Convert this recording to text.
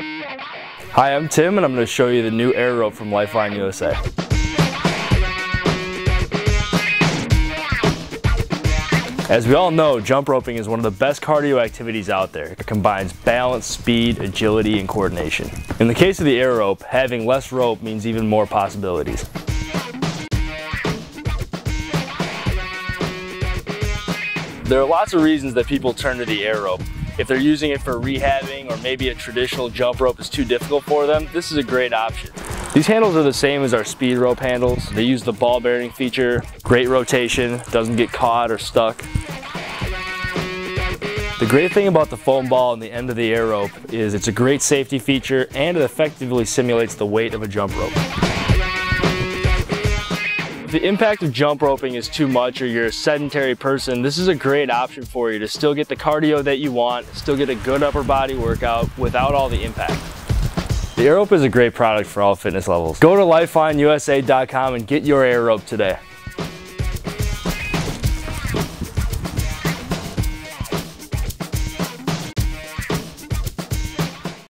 Hi, I'm Tim and I'm going to show you the new Airope from Lifeline USA. As we all know, jump roping is one of the best cardio activities out there. It combines balance, speed, agility, and coordination. In the case of the Airope, having less rope means even more possibilities. There are lots of reasons that people turn to the Airope. If they're using it for rehabbing or maybe a traditional jump rope is too difficult for them, this is a great option. These handles are the same as our speed rope handles. They use the ball bearing feature, great rotation, doesn't get caught or stuck. The great thing about the foam ball and the end of the Airope is it's a great safety feature and it effectively simulates the weight of a jump rope. If the impact of jump roping is too much or you're a sedentary person, this is a great option for you to still get the cardio that you want, still get a good upper body workout without all the impact. The Airope is a great product for all fitness levels. Go to lifelineusa.com and get your Airope today.